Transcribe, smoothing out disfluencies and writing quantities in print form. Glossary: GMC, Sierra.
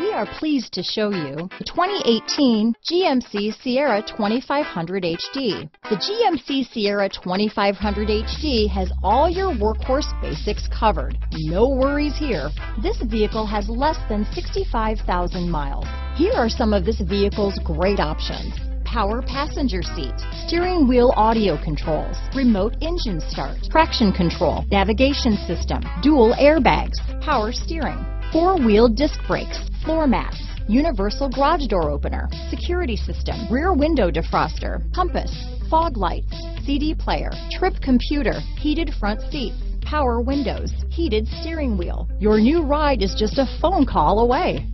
We are pleased to show you the 2018 GMC Sierra 2500 HD. The GMC Sierra 2500 HD has all your workhorse basics covered. No worries here. This vehicle has less than 65,000 miles. Here are some of this vehicle's great options: power passenger seat, steering wheel audio controls, remote engine start, traction control, navigation system, dual airbags, power steering, four-wheel disc brakes, floor mats, universal garage door opener, security system, rear window defroster, compass, fog lights, CD player, trip computer, heated front seats, power windows, heated steering wheel. Your new ride is just a phone call away.